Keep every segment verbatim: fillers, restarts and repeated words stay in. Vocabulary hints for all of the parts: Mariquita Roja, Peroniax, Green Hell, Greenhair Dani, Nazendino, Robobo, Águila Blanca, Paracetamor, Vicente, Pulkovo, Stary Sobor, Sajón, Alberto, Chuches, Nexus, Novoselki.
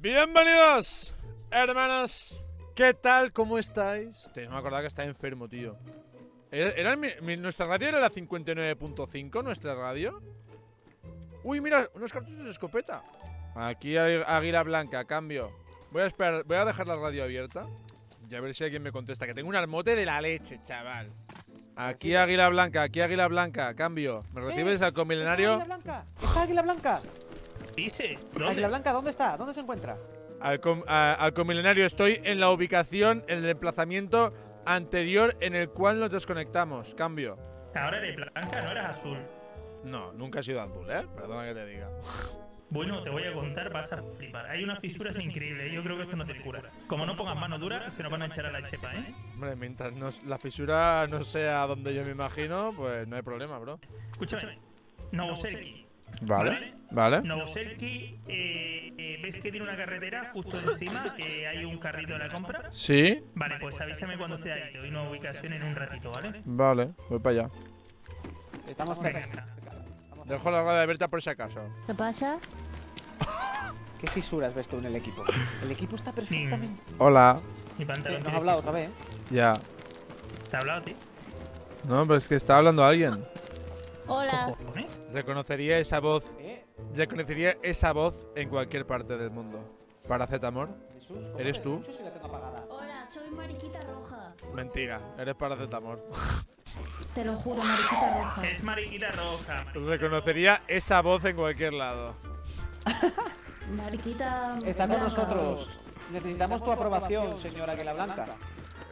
Bienvenidos, hermanos. ¿Qué tal? ¿Cómo estáis? Te, no me acordaba que estaba enfermo, tío. ¿Era, era mi, mi, ¿Nuestra radio era la cincuenta y nueve punto cinco? ¿Nuestra radio? Uy, mira, unos cartuchos de escopeta. Aquí hay Águila Blanca, cambio. Voy a esperar, voy a dejar la radio abierta y a ver si alguien me contesta, que tengo un armote de la leche, chaval. Aquí Águila Blanca, aquí Águila Blanca, cambio. ¿Me recibes al comilenario? ¿Está Águila Blanca? ¿Está Águila Blanca? Dice, ¿dónde? Águila Blanca, ¿dónde está? ¿Dónde se encuentra? Al, com, a, al comilenario, estoy en la ubicación, en el emplazamiento anterior en el cual nos desconectamos. Cambio. Ahora eres blanca, no eras azul. No, nunca he sido azul, ¿eh? Perdona que te diga. Bueno, te voy a contar, vas a flipar. Hay unas fisuras increíbles, yo creo que esto no te cura. Como no pongas mano dura, se nos van a echar a la chepa, ¿eh? Hombre, mientras no, la fisura no sea donde yo me imagino, pues no hay problema, bro. Escúchame, Novoselki. Vale, vale. Novoselki, eh, eh, ¿ves que tiene una carretera justo encima? Que hay un carrito de la compra. Sí. Vale, pues avísame cuando esté ahí. Te doy una ubicación en un ratito, ¿vale? Vale, voy para allá. Estamos perfectos. Dejo la rueda abierta por si acaso. ¿Qué pasa? ¿Qué fisuras ves tú en el equipo? El equipo está perfectamente. Hola. Mi pantalón. ¿No has hablado otra vez? Ya. ¿Te ha hablado, tío? No, pero es que está hablando alguien. Hola. Reconocería esa voz. Reconocería esa voz en cualquier parte del mundo. Paracetamor. ¿Eres tú? Hola, soy Mariquita Roja. Mentira, eres Paracetamor. Te lo juro, Mariquita Roja. Es Mariquita Roja. Reconocería esa voz en cualquier lado. Mariquita. Está con nosotros. Necesitamos tu aprobación, señora Águila Blanca.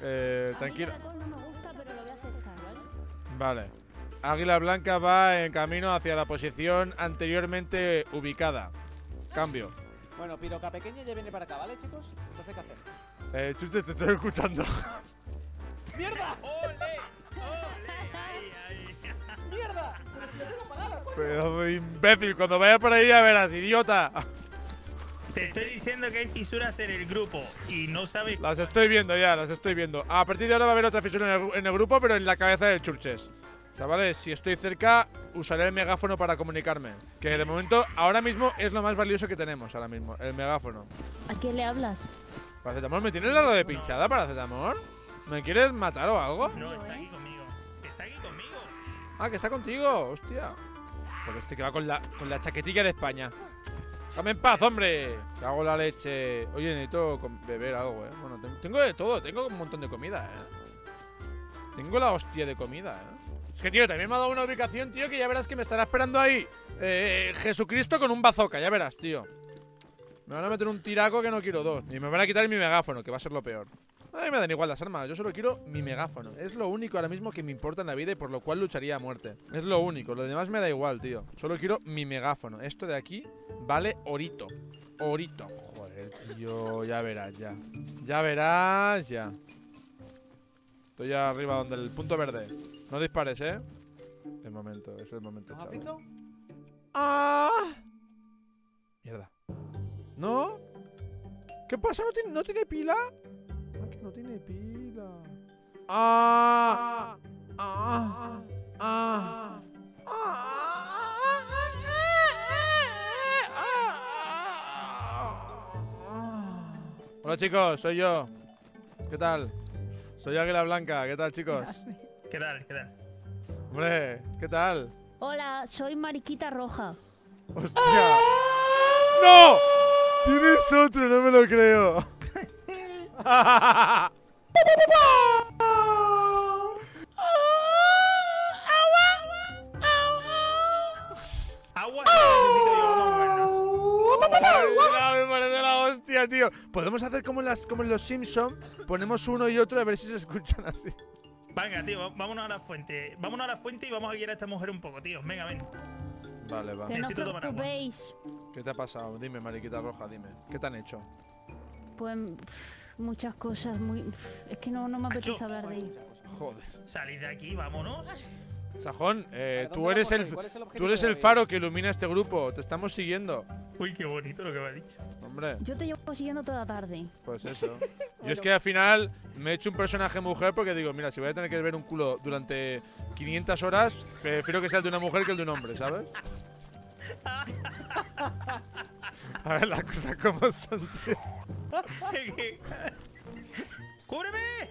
Eh, tranquila. Vale. Águila Blanca va en camino hacia la posición anteriormente ubicada. Cambio. Bueno, piroca pequeña ya viene para acá, ¿vale, chicos? Entonces, ¿qué hacer? Eh, Chuches, te estoy escuchando. ¡Mierda! ¡Ole! ¡Mierda! Pero de imbécil, cuando vaya por ahí ya verás, idiota. Te estoy diciendo que hay fisuras en el grupo y no sabes. Las estoy viendo ya, las estoy viendo. A partir de ahora va a haber otra fisura en el, en el grupo, pero en la cabeza de Chuches. Chavales, si estoy cerca, usaré el megáfono para comunicarme. Que de momento, ahora mismo, es lo más valioso que tenemos ahora mismo, el megáfono. ¿A quién le hablas? Paracetamor, ¿me tienes la de pinchada, Paracetamor? ¿Me quieres matar o algo? No, está aquí conmigo. Está aquí conmigo. Ah, que está contigo, hostia. Porque este que va con la, con la chaquetilla de España. ¡Dame en paz, hombre! Cago la leche. Oye, necesito beber algo, eh. Bueno, tengo de todo, tengo un montón de comida, eh. Tengo la hostia de comida, eh. Es que, tío, también me ha dado una ubicación, tío, que ya verás que me estará esperando ahí. Eh, Jesucristo con un bazooka, ya verás, tío. Me van a meter un tiraco que no quiero dos. Y me van a quitar mi megáfono, que va a ser lo peor. A mí me dan igual las armas, yo solo quiero mi megáfono. Es lo único ahora mismo que me importa en la vida y por lo cual lucharía a muerte. Es lo único, lo demás me da igual, tío. Solo quiero mi megáfono. Esto de aquí vale orito. Orito. Joder, tío, ya verás, ya. Ya verás, ya. Estoy arriba donde el punto verde. No dispares, ¿eh? El momento, ese es el momento, chaval. ¡Ah! Mierda. ¿No? ¿Qué pasa? ¿No tiene, no tiene pila? No tiene pila. Ah, ah, ah, ah, ah, ah. Hola chicos, soy yo. ¿Qué tal? Soy Águila Blanca. ¿Qué tal, chicos? ¿Qué tal? ¿Qué tal? Hombre, ¿qué tal? Hola, soy Mariquita Roja. ¡Hostia! ¡No! Tienes otro, no me lo creo. Me parece la hostia, tío. Podemos hacer como en, las, como en los Simpsons. Ponemos uno y otro a ver si se escuchan así. Venga, tío, vámonos a la fuente. Vámonos a la fuente y vamos a guiar a esta mujer un poco, tío. Venga, ven. Vale, va. Que no preocupéis. ¿Qué te ha pasado? Dime, Mariquita Roja, dime. ¿Qué te han hecho? Pues muchas cosas, muy. Es que no, no me apetece hablar de ello. Joder. Salid de aquí, vámonos. Sajón, eh, tú eres el, el tú eres el faro que ilumina este grupo. Te estamos siguiendo. Uy, qué bonito lo que me ha dicho. Hombre. Yo te llevo siguiendo toda la tarde. Pues eso. Yo es que al final me he hecho un personaje mujer porque digo, mira, si voy a tener que ver un culo durante quinientas horas, prefiero que sea el de una mujer que el de un hombre, ¿sabes? A ver las cosas como son. ¡Cúbreme!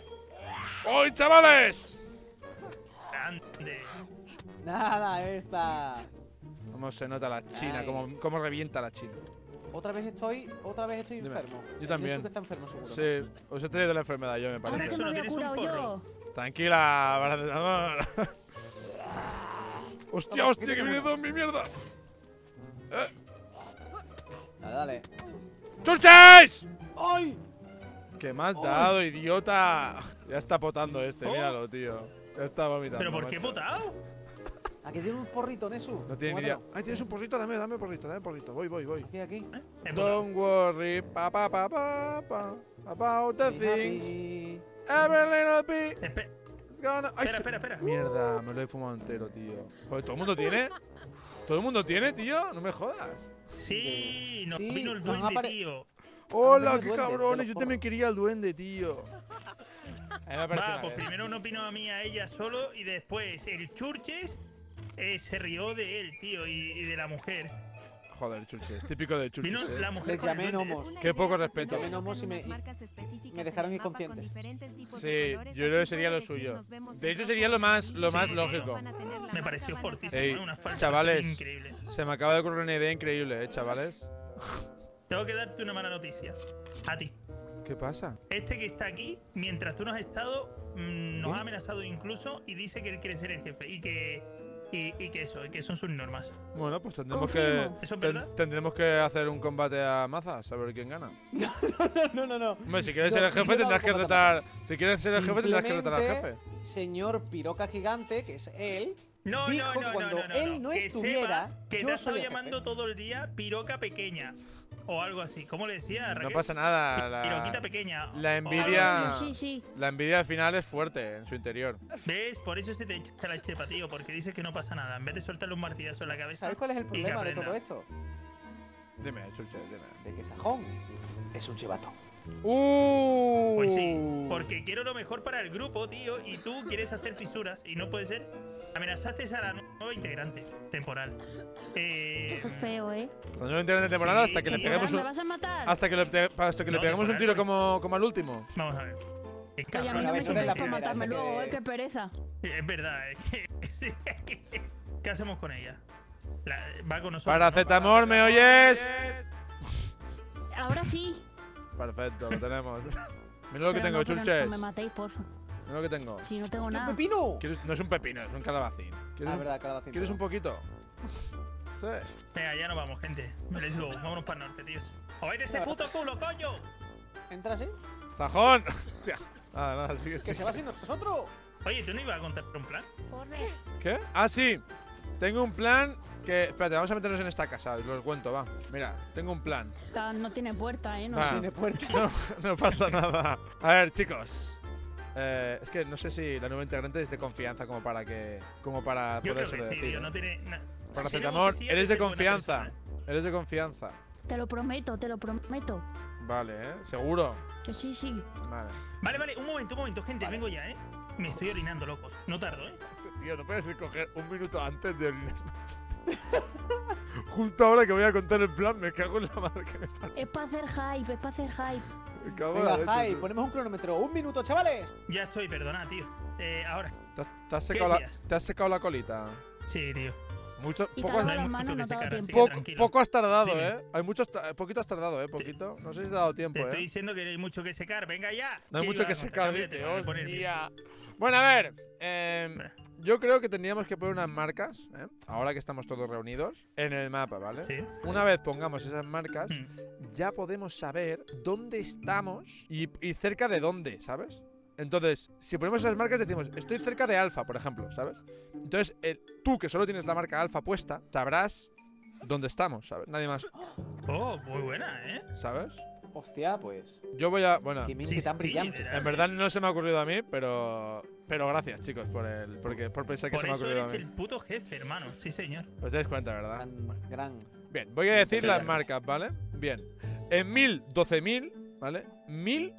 ¡Hoy, chavales! ¡Grande! Nada, esta. Cómo se nota la china, cómo, cómo revienta la china. Otra vez estoy, otra vez estoy enfermo. Dime. Yo también. Está enfermo, seguro. Sí, os he traído la enfermedad, yo me parece. Ahora que me había curado yo. Tranquila, Paracetamor. Hostia, hostia, que viene zombie, mierda. Eh. Dale, dale. ¡Chuches! ¡Ay! Que me has dado, ¡ay! Idiota. Ya está potando este, oh. Míralo, tío. Ya está vomitando. ¿Pero por qué he potado? ¿A que tiene un porrito, Nesu? No tiene ni idea. Ay, tienes un porrito, dame, dame porrito, dame porrito. Voy, voy, voy. Aquí, aquí. ¿Eh? Don't worry, pa pa pa pa pa about the things. Every little bit. It's gonna... Ay, espera, espera, espera. Mierda, me lo he fumado entero, tío. Joder, ¿todo el mundo tiene? ¿Todo el mundo tiene, tío? No me jodas. Sí, nos sí, vino el duende, tío. Hola, qué cabrones, yo también quería el duende, tío. Va, pues bien. Primero no opinó a mí, a ella solo, y después el Chuches eh, se rió de él, tío, y, y de la mujer. Joder, Chuches, típico de Chuches. Vino eh. la mujer. Les llamé gnomos. Qué poco respeto. Llamé gnomos y me, y me dejaron inconscientes. Sí, yo creo que sería lo suyo. De hecho, sería lo más, lo más sí, lógico. No. Me pareció fortísimo, ey, una falsa. Chavales, increíble. Se me acaba de ocurrir una idea increíble, eh, chavales. Tengo que darte una mala noticia. A ti. ¿Qué pasa? Este que está aquí, mientras tú no has estado, mmm, nos ¿qué? Ha amenazado incluso y dice que él quiere ser el jefe y que, y, y que eso, que son sus normas. Bueno, pues tendremos que, ¿eso es verdad? Tendremos que hacer un combate a mazas, a ver quién gana. No, no, no, no. Hombre, si quieres no, ser el jefe tendrás que retar. Si quieres ser el jefe tendrás que retar al jefe. Señor Piroca Gigante, que es él. No, dijo no, no, cuando no, no, él no que estuviera, sepas que yo te ha estado llamando todo el día piroca pequeña o algo así. ¿Cómo le decía, Raquel? No pasa nada. La, piroquita pequeña. La envidia, sí, sí. La envidia al final es fuerte en su interior. ¿Ves? Por eso se te echa la chepa, tío, porque dices que no pasa nada. En vez de soltarle un martillazo en la cabeza. ¿Sabes cuál es el problema de todo esto? Dime, Chucha, dime. De que Sajón es un chivato. Uh. Pues sí, porque quiero lo mejor para el grupo, tío, y tú quieres hacer fisuras y no puede ser. Amenazaste a la nueva integrante temporal. Eh, Eso es feo, ¿eh? La nueva integrante temporal hasta que le peguemos un... Hasta que le, hasta que le pegamos un tiro como, como al último. Vamos a ver. Es que a mí no me sirve por matarme luego, ¿eh? Qué pereza. Es verdad, es que... ¿Qué hacemos con ella? La, va con nosotros. Paracetamor, ¿no? ¿Me oyes? Ahora sí. Perfecto, lo tenemos. Mira lo que tengo, Chuches. No me matéis, porfa. Mira lo que tengo. Si no tengo nada. ¡Un pepino! No es un pepino, es un calabacín. ¿Quieres, ah, verdad, calabacín, ¿quieres un poquito? Sí. Venga, ya nos vamos, gente. Let's go. Vámonos para el norte, tíos. ¡Oíd ese puto culo, coño! ¿Entra así? ¡Sajón! Nada, nada, sigue, sigue. ¡Que se va sin nosotros! Oye, ¿tú no ibas a contar un plan? Corre. ¿Qué? ¡Ah, sí! Tengo un plan que… Espérate, vamos a meternos en esta casa, os lo cuento, va. Mira, tengo un plan. No tiene puerta, ¿eh? No ah, tiene puerta. No, no pasa nada. A ver, chicos. Eh, es que no sé si la nueva integrante es de confianza como para que… Como para poder sobrevivir. Sí, ¿eh? No tiene… Paracetamor, eres de confianza. Eres de confianza. Te lo prometo, te lo prometo. Vale, ¿eh? ¿Seguro? Que sí, sí. Vale. Vale, vale, un momento, un momento, gente, vale. Vengo ya, ¿eh? Me estoy orinando, locos. No tardo, ¿eh? Tío, no puedes coger un minuto antes de orinar. Justo ahora que voy a contar el plan, me cago en la madre que me pasa. Es para hacer hype, es para hacer hype. Me cago venga, en la hype, tío. Ponemos un cronómetro. ¡Un minuto, chavales! Ya estoy, perdona, tío. Eh, ahora. ¿Te, te, has secado la, ¿Te has secado la colita? Sí, tío. Mucho, poco, has, no mucho no secar, poco, poco has tardado, dime. ¿Eh? Hay muchos, poquito has tardado, ¿eh? Poquito. No sé si te ha dado tiempo, te ¿eh? Estoy diciendo que hay mucho que secar. ¡Venga ya! No hay mucho que secar, dice. ¡Hostia! Bueno, a ver. Eh, yo creo que tendríamos que poner unas marcas, ¿eh? Ahora que estamos todos reunidos, en el mapa, ¿vale? Sí. Una vez pongamos esas marcas, mm. ya podemos saber dónde estamos y, y cerca de dónde, ¿sabes? Entonces, si ponemos esas marcas, decimos, estoy cerca de alfa, por ejemplo, ¿sabes? Entonces, eh, tú, que solo tienes la marca alfa puesta, sabrás dónde estamos, ¿sabes? Nadie más. Oh, muy buena, ¿eh? ¿Sabes? Hostia, pues. Yo voy a… Bueno. Qué sí, tan sí, brillante. En verdad no se me ha ocurrido a mí, pero… Pero gracias, chicos, por el… Porque, por pensar que por se me ha ocurrido a mí. Por eso eres el puto jefe, hermano. Sí, señor. Os dais cuenta, ¿verdad? Gran, gran. Bien, voy a decir las marcas, ¿vale? Bien. En mil, doce mil, ¿vale? Mil,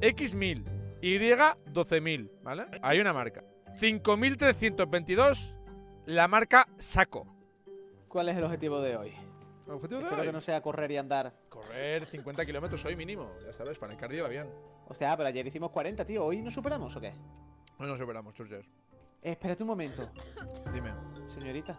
X mil. Y doce mil, ¿vale? Hay una marca. cinco mil trescientos veintidós, la marca Saco. ¿Cuál es el objetivo de hoy? ¿El objetivo de hoy? Espero que no sea correr y andar. Correr cincuenta kilómetros hoy mínimo, ya sabes, para el cardio va bien. O sea, pero ayer hicimos cuarenta, tío. ¿Hoy nos superamos o qué? Hoy nos superamos, Chuches. Eh, espérate un momento. Dime. Señorita.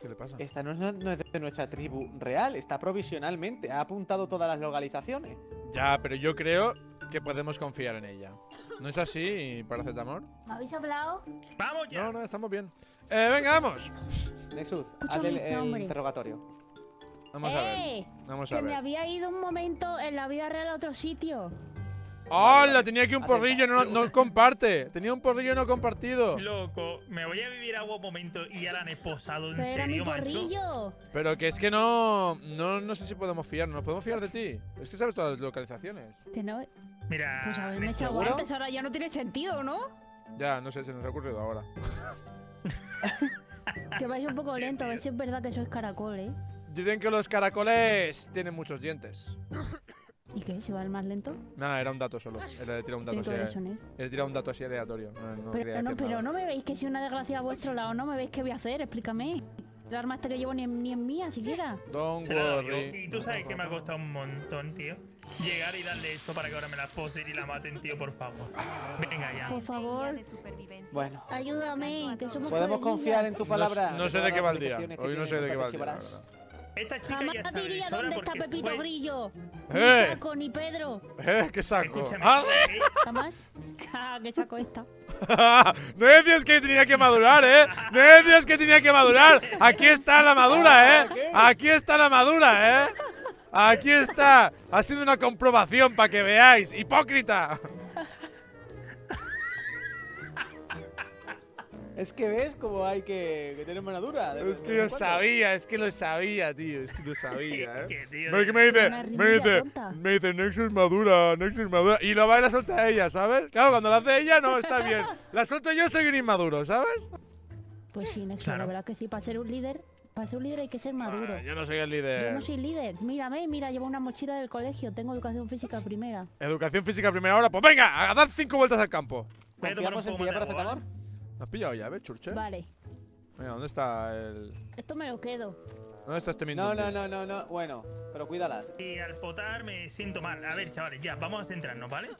¿Qué le pasa? Esta no es, no es de nuestra tribu real, está provisionalmente. Ha apuntado todas las localizaciones. Ya, pero yo creo que podemos confiar en ella. ¿No es así, Paracetamor? ¿Me habéis hablado? ¡Vamos ya! No, no, estamos bien. Eh, venga, vamos. Nexus, haz el, el interrogatorio. Vamos eh, a ver. Vamos a ver. Que me había ido un momento en la vida real a otro sitio. ¡Hola! Tenía aquí un Atenta. porrillo, no, no comparte. Tenía un porrillo no compartido. Loco, me voy a vivir a un momento y ya la han esposado, en Pero serio, macho. Pero que es que no, no. No sé si podemos fiarnos. ¿Nos podemos fiar de ti? Es que sabes todas las localizaciones. Que no. Mira. Pues haberme hecho guantes ahora ya no tiene sentido, ¿no? Ya, no sé, se nos ha ocurrido ahora. Que vais un poco lento, a ver si es verdad que sois caracol, ¿eh? Dicen que los caracoles tienen muchos dientes. ¿Y qué? ¿Se va el más lento? Nada, era un dato solo. Él tiró un dato así. Él tiró un dato así aleatorio. No, no pero no, pero no me veis que si una desgracia a vuestro lado no me veis qué voy a hacer, explícame. La arma esta que llevo ni, ni es mía siquiera. Don't worry. Y tú sabes que me ha costado un montón, tío. Llegar y darle esto para que ahora me la posen y la maten, tío, por favor. Venga ya. Por favor. Bueno. Ayúdame, que somos ¿Podemos confiar en tu palabra? No, no sé de qué va el día. Hoy no sé de qué va el día. Esta chica Jamás ya diría dónde está Pepito fue... Grillo. ¡Eh! Ni Saco, ni Pedro. ¡Eh! ¿Qué saco? ¿Ah? ¿Jamás? ¡Ah! ¡Qué saco esta! ¡No decías que tenía que madurar, eh! ¡No decías que tenía que madurar! ¡Aquí está la madura, eh! ¡Aquí está la madura, eh! ¡Aquí está! Ha sido una comprobación para que veáis. ¡Hipócrita! Es que ves como hay que, que tener madura. De es que lo sabía, es que lo sabía, tío. Es que lo sabía, ¿eh? Pero que me dice, me dice, me dice, Nexus madura, Nexus madura. Y lo va y la suelta a ella, ¿sabes? Claro, cuando la hace ella, no, está bien. La suelto yo, soy un inmaduro, ¿sabes? Pues sí, Nexus, claro. La verdad que sí, para ser un líder, para ser un líder hay que ser maduro. Ah, yo no soy el líder. Yo no soy líder. Mírame, mira, llevo una mochila del colegio, tengo educación física primera. Educación física primera ahora, pues venga, a dar cinco vueltas al campo. ¿Confiamos en pillar Paracetamor? ¿Lo has pillado ya, a ver, Chuches? Vale. Mira, ¿dónde está el...? Esto me lo quedo. ¿Dónde está este minuto? No, no, no, no, no. Bueno, pero cuídalas. Y al potar me siento mal. A ver, chavales, ya, vamos a centrarnos, ¿vale?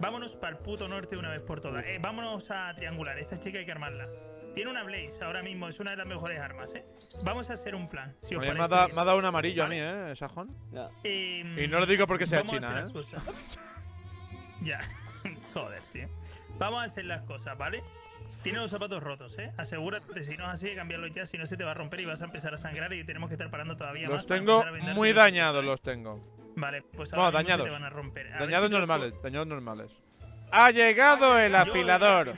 Vámonos para el puto norte una vez por todas. Eh, vámonos a triangular. Esta chica hay que armarla. Tiene una Blaze ahora mismo, es una de las mejores armas, ¿eh? Vamos a hacer un plan. Si os me, me, ha da, me ha dado un amarillo, ¿vale? A mí, ¿eh? Sajón. Ya. Eh, y no lo digo porque sea china, ¿eh? Ya. Joder, tío. Vamos a hacer las cosas, ¿vale? Tiene los zapatos rotos, ¿eh? Asegúrate, si no es así, de cambiarlos ya, si no se te va a romper y vas a empezar a sangrar y tenemos que estar parando todavía los más. Los tengo muy dañados, los tengo. Vale, pues ahora bueno, dañados. Se te van a romper. A dañados si normales, los... dañados normales. ¡Ha llegado el afilador!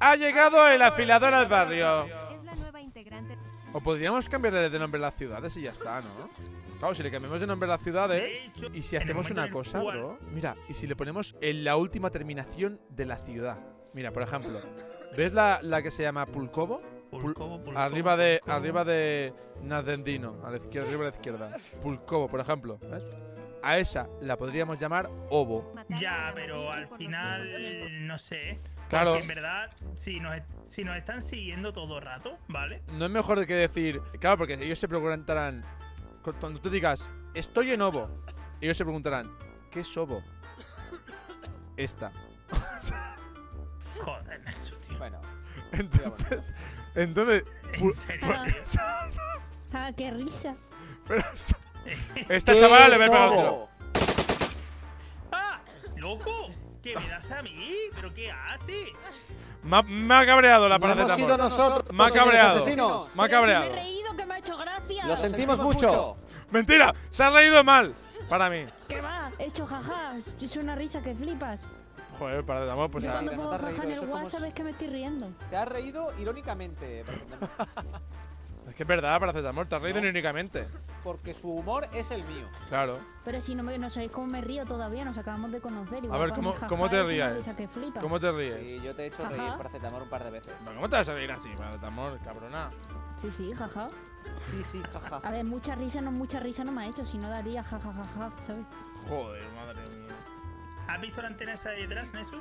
¡Ha llegado el afilador al barrio! O podríamos cambiarle de nombre a las ciudades y ya está, ¿no? Claro, si le cambiamos de nombre a las ciudades y si hacemos una cosa, bro. Mira, y si le ponemos en la última terminación de la ciudad. Mira, por ejemplo, ¿ves la, la que se llama Pulkovo? Pulkovo, Pulkovo. Arriba de, Pulkovo. Arriba de Nazendino, a la izquierda, arriba a la izquierda. Pulkovo, por ejemplo, ¿ves? A esa la podríamos llamar Ovo. Ya, pero al final, no sé. Claro. Porque en verdad, si nos, si nos están siguiendo todo el rato, ¿vale? No es mejor que decir… Claro, porque ellos se preguntarán… Cuando tú digas, estoy en Ovo, ellos se preguntarán, ¿qué es Ovo? Esta. Joder, Nexus, tío. Bueno. Entonces. Entonces. ¿En serio, tío? Ah, qué risa. Pero, esta chavala le va a pegar otro. ¡Ah! ¡Loco! ¿Qué me das a mí? ¿Pero qué haces? Me ha, me ha cabreado la Paracetamor. Hemos sido nosotros. Me ha cabreado. Me ha cabreado. Me he reído, que me ha hecho gracia. Lo sentimos mucho. Mentira, se ha reído mal. Para mí. ¿Qué va? He hecho jaja. Es una risa que flipas. Joder, Paracetamor, pues… Yo cuando puedo bajar en el WhatsApp sabes que me estoy riendo. Te has reído irónicamente, Paracetamor. Es que es verdad, Paracetamor, te has reído no. irónicamente. Porque su humor es el mío. Claro. Pero si no, me, no sabéis cómo me río todavía, nos acabamos de conocer. Igual a ver, ¿cómo, ¿cómo te ríes? ¿Cómo te ríes? Sí, yo te he hecho jaja. reír, Paracetamor, un par de veces. Bueno, ¿cómo te vas a reír así, Paracetamor, cabrona? Sí, sí, jaja. Sí, sí, jaja. A ver, mucha risa no, mucha risa no me ha hecho, si no daría jajajaja, ¿sabes? Joder, madre mía. ¿Has visto la antena esa de detrás, Nexus?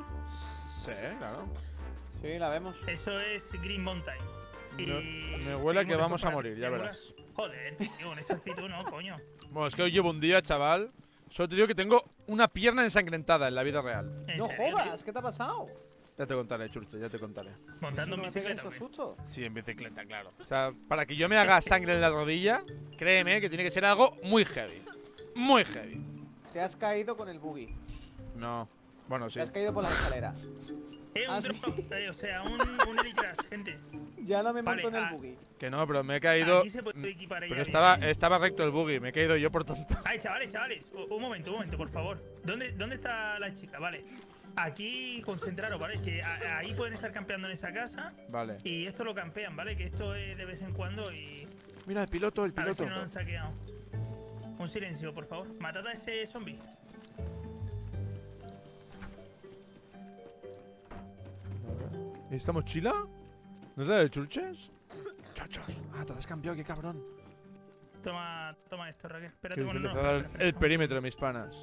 Sí, claro. Sí, la vemos. Eso es Green Mountain. No, me huele que vamos a morir, ya verás. Joder, tío, con esa actitud no, coño. Bueno, es que hoy llevo un día, chaval. Solo te digo que tengo una pierna ensangrentada en la vida real. No jodas, ¿qué te ha pasado? Ya te contaré, Churche, ya te contaré. ¿Montando en bicicleta? Sí, en bicicleta, claro. O sea, para que yo me haga sangre en la rodilla, créeme que tiene que ser algo muy heavy. Muy heavy. ¿Te has caído con el buggy? No. Bueno, sí. Te has caído por la escalera. Eh, un dropout, o sea, un, un elitras, gente. Ya no me monto en el buggy. Que no, pero me he caído… Pero estaba, estaba recto el buggy, me he caído yo por tonto. Ay, chavales, chavales, un momento, un momento, por favor. ¿Dónde, dónde está la chica? Vale. Aquí concentraros, ¿vale? Que a, ahí pueden estar campeando en esa casa. Vale. Y esto lo campean, ¿vale? Que esto es de vez en cuando y… Mira, el piloto, el piloto. A ver si no lo han saqueado. Un silencio, por favor. Matad a ese zombie. ¿Esta mochila? ¿No es la de Chuches? Chachos. Ah, te la has cambiado, qué cabrón. Toma, toma esto, Raquel. Espérate, bueno, no, no, no, el perímetro, mis panas.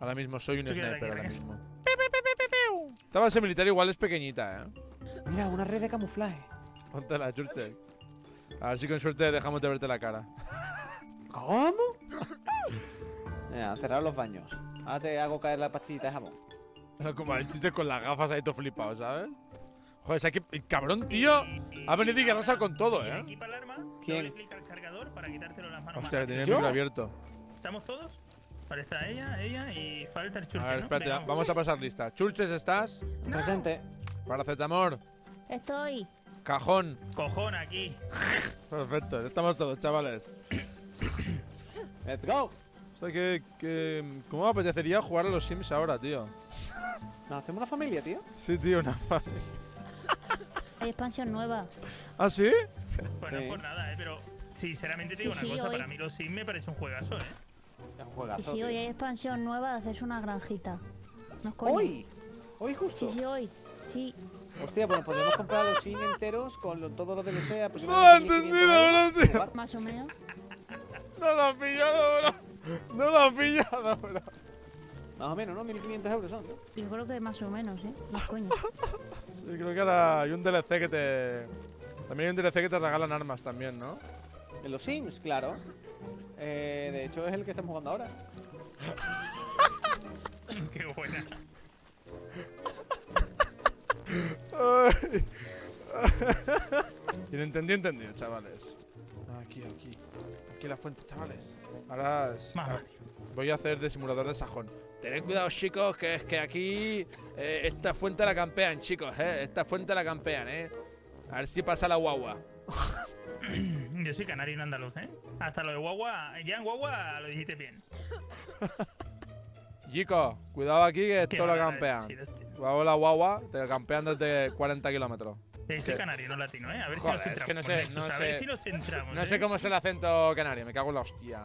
Ahora mismo soy un sniper, aquí, ahora mismo. Pe, pe, pe, pe, pe, pe. Esta base militar igual es pequeñita, eh. Mira, una red de camuflaje. Ponte la, Chuches. A ver si con suerte dejamos de verte la cara. ¿Cómo? Mira, cerrar los baños. Ahora te hago caer la pastillita de jamón. Como el chiste con las gafas ahí todo flipado, ¿sabes? Joder, ¿sabes qué? El cabrón, tío, ha venido y que arrasa con todo, ¿eh? ¿Quién? Hostia, tenía el micro abierto. ¿Estamos todos? Vale, está ella, ella y falta el Churches. A ver, espérate, ¿no? Vamos a pasar lista. Churches, ¿estás? No. Presente. Paracetamor. Estoy. Cajón. Cojón aquí. Perfecto, estamos todos, chavales. Let's go. O sea, que, que… ¿Cómo me apetecería jugar a los Sims ahora, tío? ¿No hacemos una familia, tío? Sí, tío, una familia. Hay expansión nueva. ¿Ah, sí? Pues no es por nada, eh, pero… Sinceramente te digo sí, una sí, cosa, hoy... para mí los Sims me parece un juegazo, eh. Es un juegazo, sí, sí, tío. Hoy hay expansión nueva, haces una granjita. ¿Nos coño? ¿Hoy? ¿Hoy justo? Sí, sí, hoy. Sí. Hostia, pues podemos comprar los Sims enteros con lo, todos los D L C aproximadamente. No, no entendido, no, tío. Más o menos. No lo has pillado, bro. No lo has pillado, bro. Más o menos, ¿no? mil quinientos euros son. Yo creo que más o menos, ¿eh? Más coño. Yo creo que ahora hay un D L C que te… También hay un D L C que te regalan armas también, ¿no? En los Sims, claro. Eh, de hecho, es el que estamos jugando ahora. Qué buena. Y lo entendí, entendí, chavales. Aquí, aquí. Aquí la fuente, chavales. Ahora es, ah, voy a hacer de simulador de Sajón. Tened cuidado, chicos, que es que aquí eh, esta fuente la campean, chicos, eh. Esta fuente la campean, eh. A ver si pasa la guagua. Yo soy canario y no andaluz, eh. Hasta lo de guagua, ya en guagua lo dijiste bien. Chicos, cuidado aquí que esto lo campean. Cuidado la guagua, te campean desde cuarenta kilómetros. Sí, soy canario, no latino, ¿eh? A ver, joder, si nos centramos. Es que no sé, no sé, a ver si nos centramos. No sé ¿eh? cómo es el acento canario, me cago en la hostia.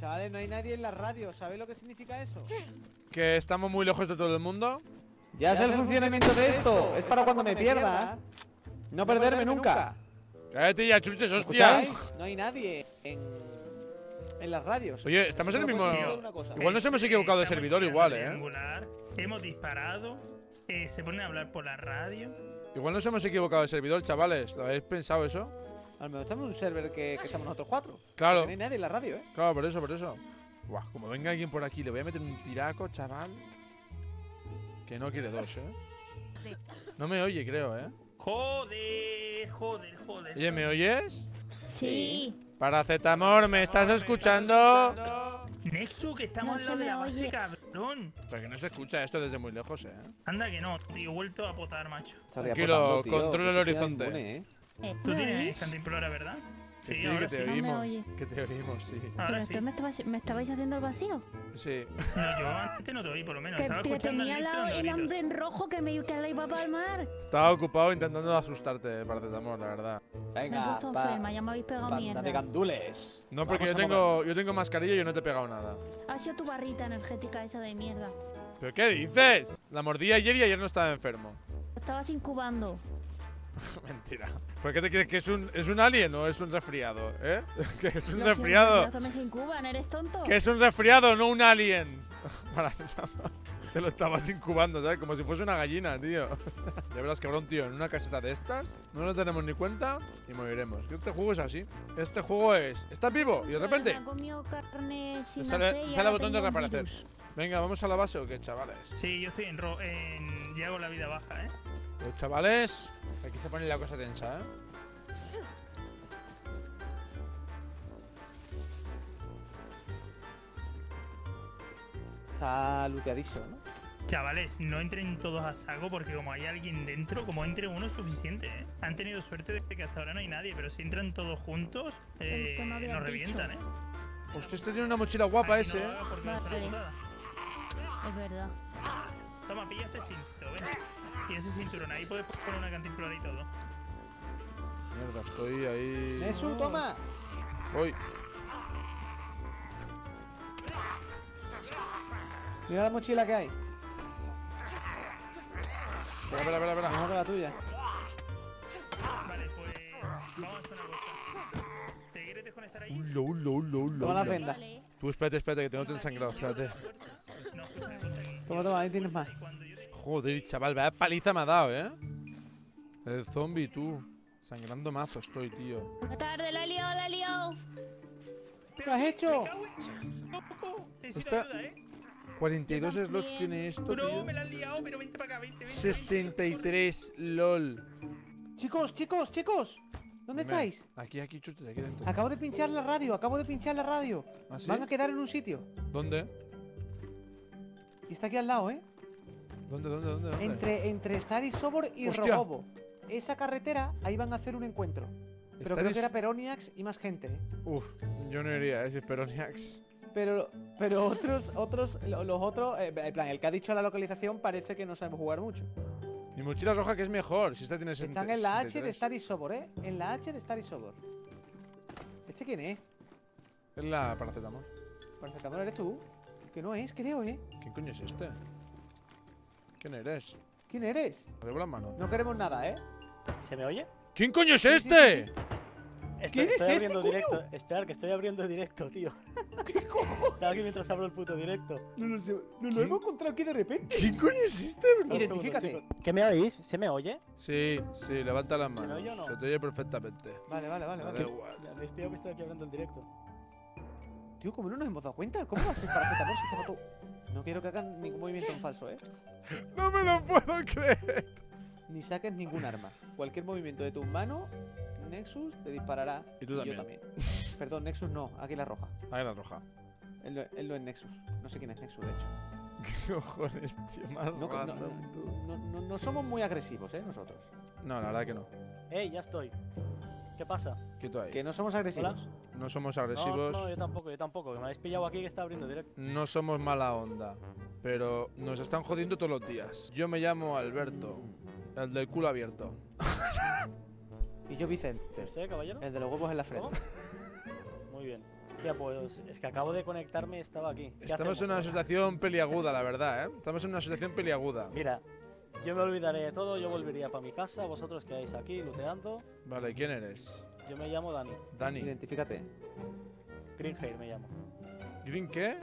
Chavales, no hay nadie en la radio, ¿sabéis lo que significa eso? Sí. Que estamos muy lejos de todo el mundo. Ya, ya sé el funcionamiento de esto, esto. es para es cuando, cuando me pierda. pierda. No, no perderme, perderme nunca. nunca. Cállate ya, Chuches, hostia. No hay nadie en, en las radios. Oye, estamos en el mismo… Igual nos hemos equivocado de servidor, igual, ¿eh? Hemos disparado, eh, se ponen a hablar por la radio… Igual nos hemos equivocado de servidor, chavales. ¿Lo habéis pensado eso? A lo mejor estamos en un server que, que estamos nosotros cuatro. Claro. No hay nadie en la radio, ¿eh? Claro, por eso, por eso. Buah, como venga alguien por aquí, le voy a meter un tiraco, chaval. Que no quiere dos, ¿eh? Sí. No me oye, creo, ¿eh? Joder, joder, joder. Oye, ¿me oyes? Sí. Paracetamor, ¿me estás oh, escuchando? Me está Nexus, que estamos en no la base, oye. cabrón. Pero que no se escucha esto desde muy lejos, eh. Anda que no, tío, vuelto a potar, macho. Tranquilo, controla el horizonte. Impune, ¿eh? Tú tienes tanta implora, ¿verdad? Sí, sí, ahora que te sí. oímos. No que te oímos, sí. Ahora sí. Me, estabais, ¿Me estabais haciendo el vacío? Sí. No, yo antes no te oí, por lo menos. Que, Estaba que tenía la, el hambre en rojo que me que la iba a palmar. Estaba ocupado intentando asustarte, Paracetamor, la verdad. Venga, me pa, enferma, ya me habéis pegado mierda. De gandules. No, porque yo tengo, yo tengo mascarilla y yo no te he pegado nada. Ha sido tu barrita energética esa de mierda. ¿Pero qué dices? La mordí ayer y ayer no estaba enfermo. Estabas incubando. Mentira. ¿Por qué te crees que es un, es un alien o es un resfriado? ¿Eh? Que es un no, resfriado. Si no, no, no, no, no, no, no, ¿eres tonto? Que es un resfriado, no un alien. Te lo estabas incubando, ¿sabes? Como si fuese una gallina, tío. De verdad, cabrón, tío. En una caseta de estas no nos tenemos ni cuenta y moriremos. Este juego es así. Este juego es... ¿Estás vivo? Y de repente... Te sale, te sale el botón de reaparecer. Venga, ¿vamos a la base o qué, chavales? Sí, yo estoy en... Ro en... Llevo la vida baja, ¿eh? Pues, chavales... Aquí se pone la cosa tensa, ¿eh? Está looteadísimo, ¿no? Chavales, no entren todos a saco porque como hay alguien dentro, como entre uno es suficiente, ¿eh? Han tenido suerte de que hasta ahora no hay nadie, pero si entran todos juntos, eh, nos dicho. revientan, ¿eh? Hostia, este tiene una mochila guapa. Ay, ese, no, ¿eh? Vale. Es verdad. Toma, pilla este cinto, ven. Y ese cinturón, ahí puedes poner una cantimplora y todo. Mierda, estoy ahí... ¡Jesús, no. toma! Voy. Mira la mochila que hay. Espera, espera, espera, espera. Vamos con la tuya. Vale, pues vamos a hacer una cosa. ¿Te quieres desconectar ahí? Ulo, ulo, ulo, ulo. Toma la venda. Tú espérate, espérate, que tengo ensangrado, espérate. Toma, toma, ahí tienes más. Joder, chaval, vaya paliza me ha dado, ¿eh? El zombie, tú. Sangrando mazo estoy, tío. Buenas tardes, la he liado, la he liado. ¿Qué has hecho? Esta... cuarenta y dos slots tiene esto, tío. Bro, me la han liado, pero vente para acá, vente, vente. sesenta y tres, lol. Chicos, chicos, chicos. ¿Dónde Dime. estáis? Aquí, aquí, Chuches, aquí dentro. Acabo de pinchar la radio, acabo de pinchar la radio. ¿Ah, sí? Van a quedar en un sitio. ¿Dónde? Y está aquí al lado, ¿eh? ¿Dónde, dónde, dónde? dónde? Entre, entre Stary Sobor y Hostia. Robobo. Esa carretera, ahí van a hacer un encuentro. Pero Stary... creo que era Peroniax y más gente, ¿eh? Uf, yo no iría, ese es Peroniax. Pero, pero otros, otros, los otros, eh, en plan, el que ha dicho la localización parece que no sabemos jugar mucho. Mi mochila roja que es mejor, si esta tiene sentido. Están en la H de Stary Sobor, ¿eh? En la H de Stary Sobor. ¿Este quién es? Es la Paracetamor. Paracetamor eres tú. Que no es, creo, ¿eh? ¿Quién coño es este? ¿Quién eres? ¿Quién eres? Arriba las manos. No queremos nada, ¿eh? ¿Se me oye? ¿Quién coño es este? Sí, sí, sí. Estoy, estoy es abriendo este, directo. Coño? Esperar, que estoy abriendo directo, tío. ¿Qué cojones? Estaba aquí mientras abro el puto directo. No, no, no, no lo hemos encontrado aquí de repente. ¿Qué coño existe, bro? Identifícate. ¿Qué me oís? ¿Se me oye? Sí, sí, levanta las manos. ¿Se me oye o no? Se te oye perfectamente. Vale, vale, vale. vale. Me estoy que estoy aquí hablando en directo. Tío, ¿cómo no nos hemos dado cuenta? ¿Cómo haces para que Paracetamor se mató? No quiero que hagan ningún movimiento en falso, ¿eh? No me lo puedo creer. Ni saques ningún arma. Cualquier movimiento de tus manos... Nexus te disparará. Y tú también. Y yo también. Perdón, Nexus no, Águila Roja. Águila Roja. Él no, él no es Nexus. No sé quién es Nexus, de hecho. ¿Qué cojones, tío? Más no, random, no, no, no, no somos muy agresivos, ¿eh? Nosotros. No, la verdad que no. Ey, ya estoy. ¿Qué pasa? Quieto ahí. Que no somos agresivos. ¿Hola? No somos agresivos. No, no, yo tampoco, yo tampoco. Que me habéis pillado aquí que está abriendo directo. No somos mala onda, pero nos están jodiendo todos los días. Yo me llamo Alberto, el del culo abierto. Y yo Vicente. ¿Usted, caballero? El de los huevos en la frente. ¿Cómo? Muy bien. Tía, pues es que acabo de conectarme y estaba aquí. Estamos en una asociación peliaguda, la verdad, ¿eh? Estamos en una asociación peliaguda. Mira, yo me olvidaré de todo, yo volvería para mi casa, vosotros quedáis aquí looteando. Vale, ¿quién eres? Yo me llamo Dani. Dani. Identifícate. Greenhair me llamo. ¿Green qué?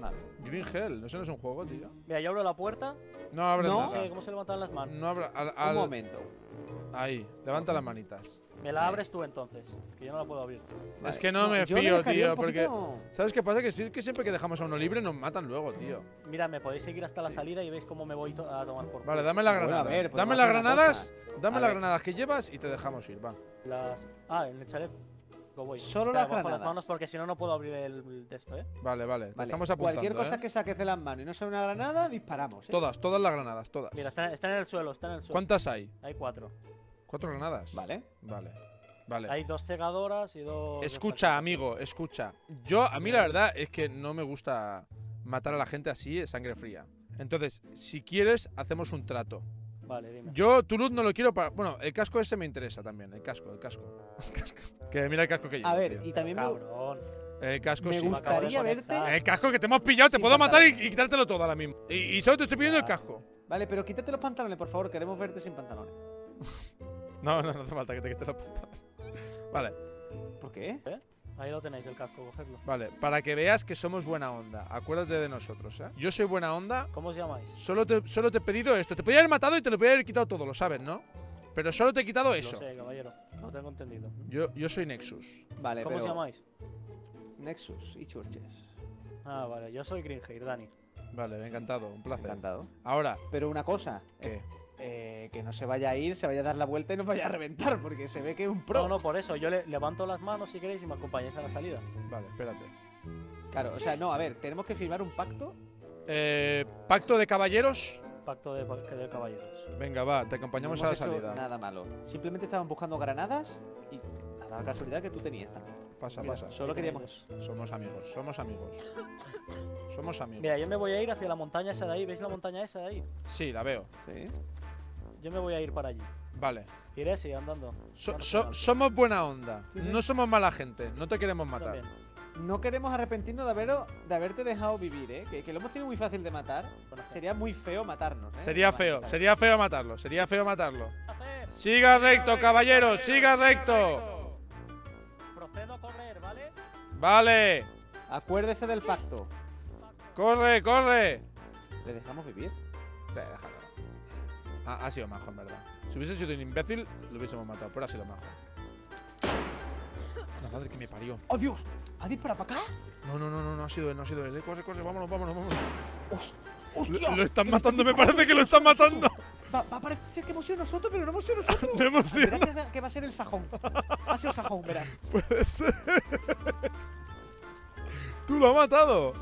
Vale. Green Hell, no, eso no es un juego, tío. Mira, yo abro la puerta. No abres no. nada. ¿Cómo se levantan las manos? No abra... Al, al... Un momento. Ahí, levanta las manitas. Me la abres tú entonces, que yo no la puedo abrir. Vale. Es que no, no me fío, me tío, porque... ¿Sabes qué pasa? Que, sí, que siempre que dejamos a uno libre nos matan luego, tío. Mira, me podéis seguir hasta sí. la salida y veis cómo me voy to a tomar por... Vale, dame las granadas. Ver, pues dame las granadas, dame las granadas que llevas y te dejamos ir, va. Las... Ah, en el chaleco. Voy. Solo claro, las granadas. Las manos porque si no, no puedo abrir el texto, ¿eh? Vale, vale, vale. Estamos apuntando, Cualquier cosa ¿eh? que saques de las manos y no sea una granada, disparamos, ¿eh? Todas, todas las granadas, todas. Mira, están, están en el suelo, están en el suelo. ¿Cuántas hay? Hay cuatro. ¿Cuatro granadas? Vale. Vale, vale. Hay dos cegadoras y dos... Escucha, dos amigo, escucha. Yo, a mí la verdad es que no me gusta matar a la gente así de sangre fría. Entonces, si quieres, hacemos un trato. Vale, dime. Yo tu loot no lo quiero para... Bueno, el casco ese me interesa también. El casco, el casco. El casco. Que mira el casco que llevo. A ver, tío. Y también Cabrón. me... El casco me sí. Me gustaría verte... El casco que te hemos pillado. Te sí, puedo matar y, y quitártelo todo ahora mismo. Y, y solo te estoy pidiendo ah. el casco. Vale, pero quítate los pantalones, por favor. Queremos verte sin pantalones. no, no, no hace falta que te quites los pantalones. Vale. ¿Por qué? ¿Eh? Ahí lo tenéis, el casco, cogedlo. Vale, para que veas que somos buena onda. Acuérdate de nosotros, ¿eh? Yo soy buena onda. ¿Cómo os llamáis? Solo te, solo te he pedido esto. Te podía haber matado y te lo podía haber quitado todo, lo sabes, ¿no? Pero solo te he quitado lo eso. Sé, caballero. No tengo entendido. Yo, yo soy Nexus. Vale, ¿cómo pero... os llamáis? Nexus y Chuches. Ah, vale. Yo soy Greenhair Dani. Vale, encantado. Un placer. Encantado. Ahora. Pero una cosa. ¿Qué? Eh, Eh, que no se vaya a ir, se vaya a dar la vuelta y nos vaya a reventar, porque se ve que es un pro. No, no, por eso, yo le levanto las manos si queréis y me acompañáis a la salida. Vale, espérate. Claro, o sea, no, a ver, tenemos que firmar un pacto. Eh, ¿Pacto de caballeros? Pacto de, de caballeros. Venga, va, te acompañamos no a la salida. Nada malo, simplemente estaban buscando granadas y a la casualidad que tú tenías también. Pasa, mira, pasa. Solo queríamos. Somos amigos, somos amigos. Somos amigos. Mira, yo me voy a ir hacia la montaña esa de ahí, ¿veis la montaña esa de ahí? Sí, la veo. Sí. Yo me voy a ir para allí. Vale. Iré, sí, andando. So, so, somos buena onda. Sí, sí. No somos mala gente. No te queremos matar. También. No queremos arrepentirnos de, haberos, de haberte dejado vivir, ¿eh? Que, que lo hemos tenido muy fácil de matar. Sería muy feo matarnos, ¿eh? Sería feo. Sería feo matarlo. Sería feo matarlo. Siga recto, caballero. Siga recto. Procedo a correr, ¿vale? Vale. Acuérdese del pacto. Corre, corre. ¿Le dejamos vivir? Sí, déjalo. Ha, ha sido majo, en verdad. Si hubiese sido un imbécil, lo hubiésemos matado, pero ha sido majo. La madre que me parió. ¡Oh, Dios! ¿Ha disparado para acá? No, no, no, no, no ha sido él, no ha sido él. Corre, corre, vámonos, vámonos, vámonos. ¡Hostia! Lo, lo están matando, me parece que lo están matando. Va, va a parecer que hemos sido nosotros, pero no hemos sido nosotros. No hemos sido. Verás que va a ser el Sajón. Ha sido Sajón, verás. Puede ser. Tú lo has matado.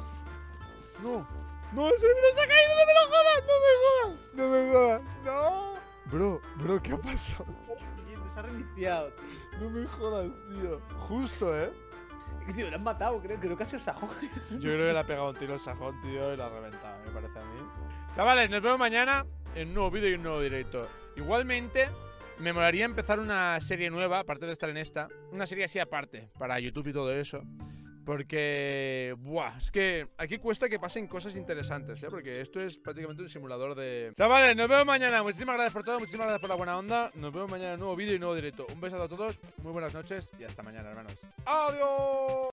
No. No, el servidor se ha caído, no me lo jodas, no me jodas, no me jodas, no. Bro, bro, ¿qué ha pasado? Se ha reiniciado, tío. No me jodas, tío. Justo, ¿eh? Tío, lo han matado, creo, creo que ha sido Sajón. Yo creo que le ha pegado un tiro al Sajón, tío, y lo ha reventado, me parece a mí. Chavales, nos vemos mañana en un nuevo vídeo y un nuevo directo. Igualmente, me molaría empezar una serie nueva, aparte de estar en esta. Una serie así aparte, para YouTube y todo eso. Porque, buah, es que aquí cuesta que pasen cosas interesantes, ¿eh? Porque esto es prácticamente un simulador de... Chavales, nos vemos mañana. Muchísimas gracias por todo, muchísimas gracias por la buena onda. Nos vemos mañana en un nuevo vídeo y nuevo directo. Un besazo a todos, muy buenas noches y hasta mañana, hermanos. ¡Adiós!